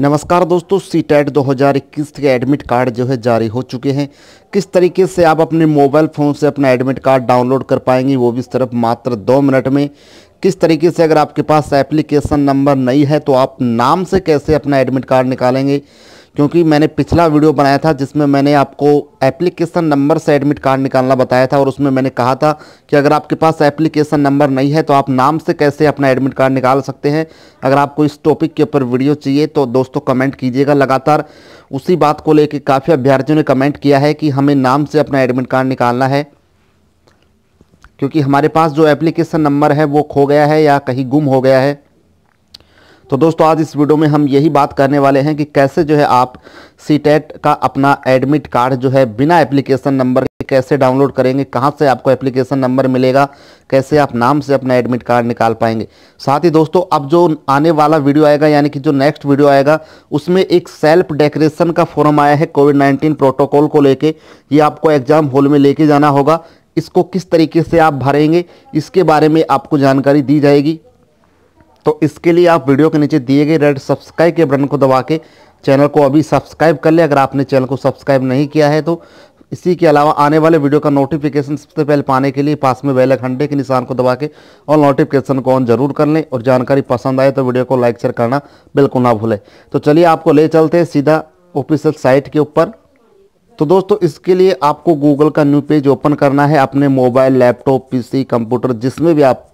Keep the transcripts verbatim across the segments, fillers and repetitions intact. नमस्कार दोस्तों, सीटेट दो हज़ार इक्कीस के एडमिट कार्ड जो है जारी हो चुके हैं। किस तरीके से आप अपने मोबाइल फ़ोन से अपना एडमिट कार्ड डाउनलोड कर पाएंगे, वो भी सिर्फ मात्र दो मिनट में। किस तरीके से अगर आपके पास एप्लीकेशन नंबर नहीं है तो आप नाम से कैसे अपना एडमिट कार्ड निकालेंगे, क्योंकि मैंने पिछला वीडियो बनाया था जिसमें मैंने आपको एप्लीकेशन नंबर से एडमिट कार्ड निकालना बताया था और उसमें मैंने कहा था कि अगर आपके पास एप्लीकेशन नंबर नहीं है तो आप नाम से कैसे अपना एडमिट कार्ड निकाल सकते हैं। अगर आपको इस टॉपिक के ऊपर वीडियो चाहिए तो दोस्तों कमेंट कीजिएगा। लगातार उसी बात को लेकर काफ़ी अभ्यर्थियों ने कमेंट किया है कि हमें नाम से अपना एडमिट कार्ड निकालना है क्योंकि हमारे पास जो एप्लीकेशन नंबर है वो खो गया है या कहीं गुम हो गया है। तो दोस्तों आज इस वीडियो में हम यही बात करने वाले हैं कि कैसे जो है आप सीटेट का अपना एडमिट कार्ड जो है बिना एप्लीकेशन नंबर के कैसे डाउनलोड करेंगे, कहां से आपको एप्लीकेशन नंबर मिलेगा, कैसे आप नाम से अपना एडमिट कार्ड निकाल पाएंगे। साथ ही दोस्तों अब जो आने वाला वीडियो आएगा यानी कि जो नेक्स्ट वीडियो आएगा उसमें एक सेल्फ डेक्रेशन का फॉर्म आया है कोविड नाइन्टीन प्रोटोकॉल को लेके। ये आपको एग्जाम हॉल में लेके जाना होगा। इसको किस तरीके से आप भरेंगे इसके बारे में आपको जानकारी दी जाएगी। तो इसके लिए आप वीडियो के नीचे दिए गए रेड सब्सक्राइब के बटन को दबा के चैनल को अभी सब्सक्राइब कर ले अगर आपने चैनल को सब्सक्राइब नहीं किया है तो। इसी के अलावा आने वाले वीडियो का नोटिफिकेशन सबसे पहले पाने के लिए पास में बेल घंटे के निशान को दबा के और नोटिफिकेशन को ऑन जरूर कर लें। और जानकारी पसंद आए तो वीडियो को लाइक शेयर करना बिल्कुल ना भूलें। तो चलिए आपको ले चलते हैं सीधा ऑफिशियल साइट के ऊपर। तो दोस्तों इसके लिए आपको गूगल का न्यू पेज ओपन करना है अपने मोबाइल, लैपटॉप, पीसी, कंप्यूटर, जिसमें भी आप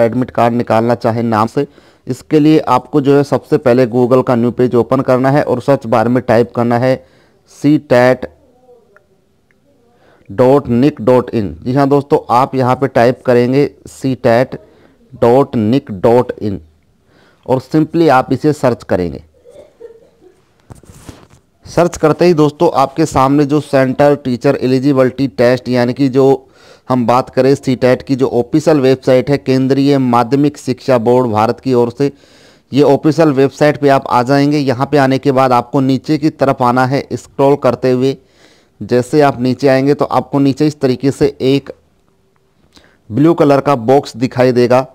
एडमिट कार्ड निकालना चाहे नाम से। इसके लिए आपको जो है सबसे पहले गूगल का न्यू पेज ओपन करना है और सर्च बार में टाइप करना है C TET dot NIC dot in. जी हाँ दोस्तों, आप यहाँ पे टाइप करेंगे C TET dot NIC dot in और सिंपली आप इसे सर्च करेंगे। सर्च करते ही दोस्तों आपके सामने जो सेंट्रल टीचर एलिजिबिलिटी टेस्ट यानी कि जो हम बात करें सीटेट की जो ऑफिशियल वेबसाइट है केंद्रीय माध्यमिक शिक्षा बोर्ड भारत की ओर से, ये ऑफिशियल वेबसाइट पे आप आ जाएंगे। यहाँ पे आने के बाद आपको नीचे की तरफ आना है स्क्रॉल करते हुए। जैसे आप नीचे आएंगे तो आपको नीचे इस तरीके से एक ब्लू कलर का बॉक्स दिखाई देगा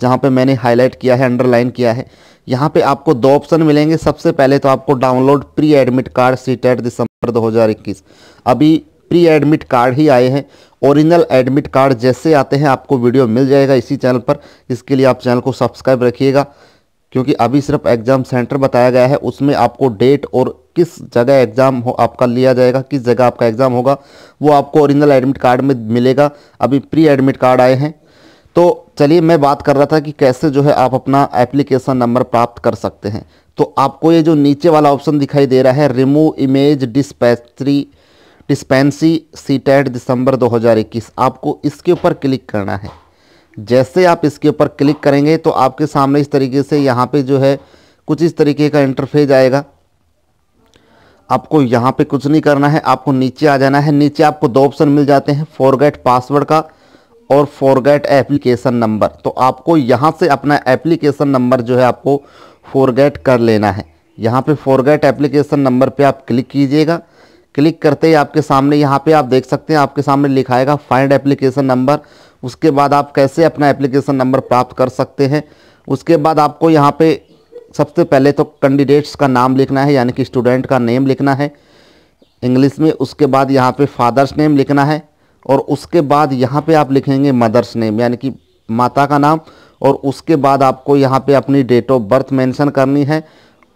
जहाँ पे मैंने हाईलाइट किया है, अंडरलाइन किया है। यहाँ पे आपको दो ऑप्शन मिलेंगे। सबसे पहले तो आपको download pre admit card CTET दिसंबर दो हज़ार इक्कीस। अभी प्री एडमिट कार्ड ही आए हैं, ओरिजिनल एडमिट कार्ड जैसे आते हैं आपको वीडियो मिल जाएगा इसी चैनल पर। इसके लिए आप चैनल को सब्सक्राइब रखिएगा क्योंकि अभी सिर्फ एग्ज़ाम सेंटर बताया गया है, उसमें आपको डेट और किस जगह एग्ज़ाम हो आपका लिया जाएगा, किस जगह आपका एग्ज़ाम होगा वो आपको ओरिजिनल एडमिट कार्ड में मिलेगा। अभी प्री एडमिट कार्ड आए हैं। तो चलिए मैं बात कर रहा था कि कैसे जो है आप अपना एप्लीकेशन नंबर प्राप्त कर सकते हैं। तो आपको ये जो नीचे वाला ऑप्शन दिखाई दे रहा है रिमूव इमेज डिस्पैचरी डिस्पेंसी सीटेट दिसंबर दो हज़ार इक्कीस, आपको इसके ऊपर क्लिक करना है। जैसे आप इसके ऊपर क्लिक करेंगे तो आपके सामने इस तरीके से यहाँ पे जो है कुछ इस तरीके का इंटरफेस आएगा। आपको यहाँ पे कुछ नहीं करना है, आपको नीचे आ जाना है। नीचे आपको दो ऑप्शन मिल जाते हैं फॉरगेट पासवर्ड का और फॉरगेट एप्लीकेशन नंबर। तो आपको यहाँ से अपना एप्लीकेशन नंबर जो है आपको फॉरगेट कर लेना है। यहाँ पर फॉरगेट एप्लीकेशन नंबर पर आप क्लिक कीजिएगा। क्लिक करते ही आपके सामने यहाँ पे आप देख सकते हैं आपके सामने लिखा आएगा फाइंड एप्लीकेशन नंबर। उसके बाद आप कैसे अपना एप्लीकेशन नंबर प्राप्त कर सकते हैं। उसके बाद आपको यहाँ पे सबसे पहले तो कैंडिडेट्स का नाम लिखना है यानी कि स्टूडेंट का नेम लिखना है इंग्लिश में। उसके बाद यहाँ पे फादर्स नेम लिखना है और उसके बाद यहाँ पर आप लिखेंगे मदर्स नेम यानी कि माता का नाम। और उसके बाद आपको यहाँ पर अपनी डेट ऑफ बर्थ मेंशन करनी है।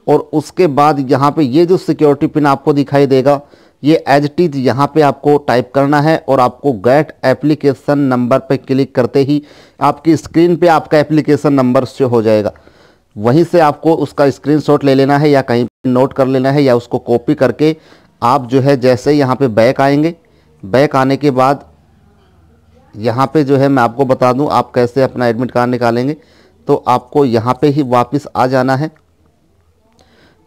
और उसके बाद यहाँ पर ये जो सिक्योरिटी पिन आपको दिखाई देगा ये एज इट इज यहाँ पे आपको टाइप करना है और आपको गेट एप्लीकेशन नंबर पे क्लिक करते ही आपकी स्क्रीन पे आपका एप्लीकेशन नंबर शो हो जाएगा। वहीं से आपको उसका स्क्रीनशॉट ले लेना है या कहीं पे नोट कर लेना है या उसको कॉपी करके आप जो है जैसे यहाँ पे बैक आएंगे। बैक आने के बाद यहाँ पे जो है मैं आपको बता दूँ आप कैसे अपना एडमिट कार्ड निकालेंगे। तो आपको यहाँ पर ही वापस आ जाना है।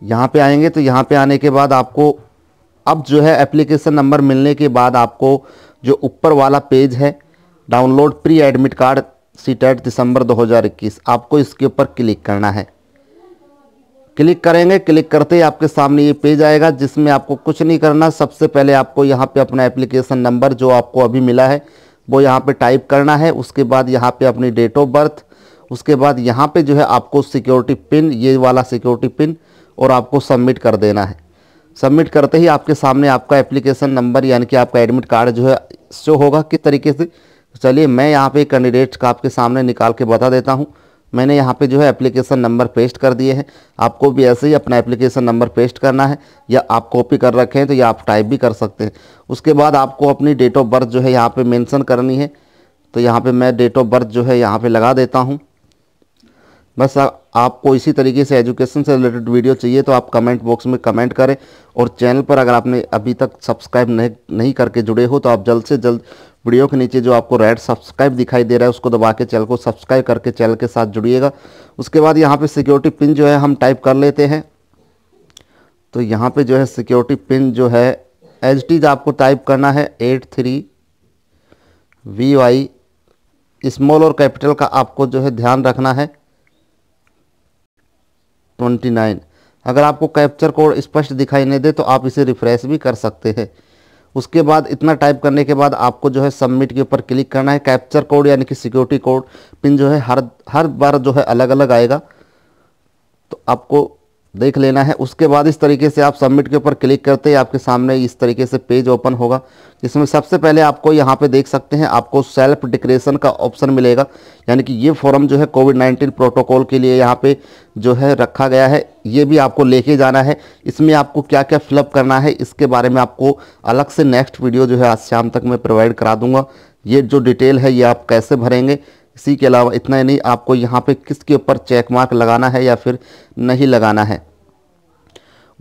यहाँ पर आएँगे तो यहाँ पर आने के बाद आपको अब जो है एप्लीकेशन नंबर मिलने के बाद आपको जो ऊपर वाला पेज है download pre admit card CTET दिसंबर दो हज़ार इक्कीस, आपको इसके ऊपर क्लिक करना है। क्लिक करेंगे, क्लिक करते ही आपके सामने ये पेज आएगा जिसमें आपको कुछ नहीं करना। सबसे पहले आपको यहाँ पे अपना एप्लीकेशन नंबर जो आपको अभी मिला है वो यहाँ पे टाइप करना है। उसके बाद यहाँ पर अपनी डेट ऑफ बर्थ, उसके बाद यहाँ पर जो है आपको सिक्योरिटी पिन, ये वाला सिक्योरिटी पिन, और आपको सबमिट कर देना है। सबमिट करते ही आपके सामने आपका एप्लीकेशन नंबर यानी कि आपका एडमिट कार्ड जो है शो होगा किस तरीके से। चलिए मैं यहाँ पे कैंडिडेट का आपके सामने निकाल के बता देता हूँ। मैंने यहाँ पे जो है एप्लीकेशन नंबर पेस्ट कर दिए हैं। आपको भी ऐसे ही अपना एप्लीकेशन नंबर पेस्ट करना है, या आप कॉपी कर रखे हैं तो या आप टाइप भी कर सकते हैं। उसके बाद आपको अपनी डेट ऑफ बर्थ जो है यहाँ पे मेंशन करनी है। तो यहाँ पे मैं डेट ऑफ बर्थ जो है यहाँ पे लगा देता हूँ। बस आ, आपको इसी तरीके से एजुकेशन से रिलेटेड वीडियो चाहिए तो आप कमेंट बॉक्स में कमेंट करें, और चैनल पर अगर आपने अभी तक सब्सक्राइब नहीं नहीं करके जुड़े हो तो आप जल्द से जल्द वीडियो के नीचे जो आपको रेड सब्सक्राइब दिखाई दे रहा है उसको दबा के चैनल को सब्सक्राइब करके चैनल के साथ जुड़िएगा। उसके बाद यहाँ पे सिक्योरिटी पिन जो है हम टाइप कर लेते हैं। तो यहाँ पे जो है सिक्योरिटी पिन जो है एच टी आपको टाइप करना है eight three V Y small और कैपिटल का आपको जो है ध्यान रखना है ट्वेंटी नाइन। अगर आपको कैप्चर कोड स्पष्ट दिखाई नहीं दे तो आप इसे रिफ्रेश भी कर सकते हैं। उसके बाद इतना टाइप करने के बाद आपको जो है सबमिट के ऊपर क्लिक करना है। कैप्चर कोड यानी कि सिक्योरिटी कोड पिन जो है हर हर बार जो है अलग अलग आएगा तो आपको देख लेना है। उसके बाद इस तरीके से आप सबमिट के ऊपर क्लिक करते ही आपके सामने इस तरीके से पेज ओपन होगा, जिसमें सबसे पहले आपको यहाँ पे देख सकते हैं आपको सेल्फ डिक्लेरेशन का ऑप्शन मिलेगा। यानी कि ये फॉर्म जो है कोविड नाइन्टीन प्रोटोकॉल के लिए यहाँ पे जो है रखा गया है, ये भी आपको लेके जाना है। इसमें आपको क्या क्या फिलअप करना है इसके बारे में आपको अलग से नेक्स्ट वीडियो जो है आज शाम तक मैं प्रोवाइड करा दूँगा। ये जो डिटेल है ये आप कैसे भरेंगे। इसी के अलावा इतना ही नहीं, आपको यहाँ पे किसके ऊपर चेक मार्क लगाना है या फिर नहीं लगाना है।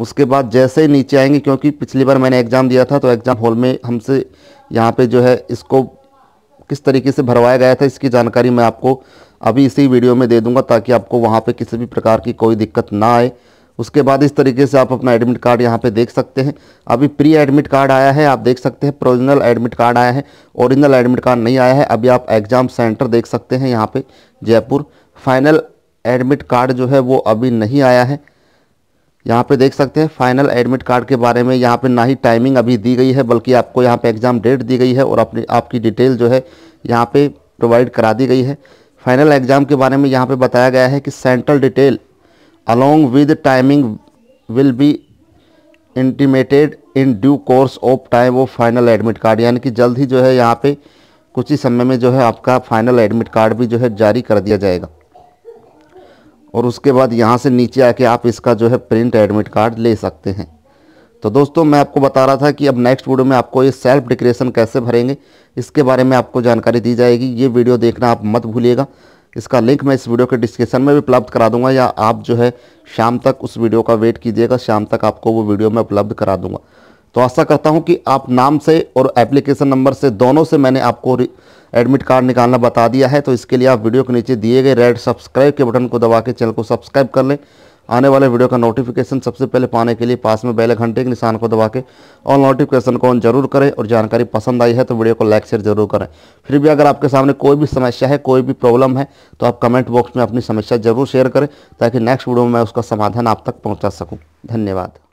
उसके बाद जैसे ही नीचे आएंगे, क्योंकि पिछली बार मैंने एग्ज़ाम दिया था तो एग्ज़ाम हॉल में हमसे यहाँ पे जो है इसको किस तरीके से भरवाया गया था इसकी जानकारी मैं आपको अभी इसी वीडियो में दे दूँगा, ताकि आपको वहाँ पर किसी भी प्रकार की कोई दिक्कत ना आए। उसके बाद इस तरीके से आप अपना एडमिट कार्ड यहाँ पे देख सकते हैं। अभी प्री एडमिट कार्ड आया है, आप देख सकते हैं प्रोविजनल एडमिट कार्ड आया है, ओरिजिनल एडमिट कार्ड नहीं आया है। अभी आप एग्ज़ाम सेंटर देख सकते हैं यहाँ पे जयपुर। फाइनल एडमिट कार्ड जो है वो अभी नहीं आया है, यहाँ पे देख सकते हैं। फाइनल एडमिट कार्ड के बारे में यहाँ पे ना ही टाइमिंग अभी दी गई है, बल्कि आपको यहाँ पर एग्ज़ाम डेट दी गई है और अपनी आपकी डिटेल जो है यहाँ पर प्रोवाइड करा दी गई है। फाइनल एग्ज़ाम के बारे में यहाँ पर बताया गया है कि central detail along with timing will be intimated in due course of time वो फाइनल एडमिट कार्ड। यानी कि जल्द ही जो है यहाँ पे कुछ ही समय में जो है आपका फाइनल एडमिट कार्ड भी जो है जारी कर दिया जाएगा। और उसके बाद यहाँ से नीचे आके आप इसका जो है प्रिंट एडमिट कार्ड ले सकते हैं। तो दोस्तों मैं आपको बता रहा था कि अब नेक्स्ट वीडियो में आपको ये सेल्फ डिक्लेरेशन कैसे भरेंगे इसके बारे में आपको जानकारी दी जाएगी। ये वीडियो देखना आप मत भूलिएगा। इसका लिंक मैं इस वीडियो के डिस्क्रिप्शन में भी उपलब्ध करा दूंगा, या आप जो है शाम तक उस वीडियो का वेट कीजिएगा, शाम तक आपको वो वीडियो मैं उपलब्ध करा दूंगा। तो आशा करता हूं कि आप नाम से और एप्लीकेशन नंबर से दोनों से मैंने आपको एडमिट कार्ड निकालना बता दिया है। तो इसके लिए आप वीडियो के नीचे दिए गए रेड सब्सक्राइब के बटन को दबा के चैनल को सब्सक्राइब कर लें। आने वाले वीडियो का नोटिफिकेशन सबसे पहले पाने के लिए पास में बेल घंटे के निशान को दबा के ऑल नोटिफिकेशन को ऑन जरूर करें। और जानकारी पसंद आई है तो वीडियो को लाइक शेयर जरूर करें। फिर भी अगर आपके सामने कोई भी समस्या है, कोई भी प्रॉब्लम है, तो आप कमेंट बॉक्स में अपनी समस्या जरूर शेयर करें, ताकि नेक्स्ट वीडियो में मैं उसका समाधान आप तक पहुँचा सकूँ। धन्यवाद।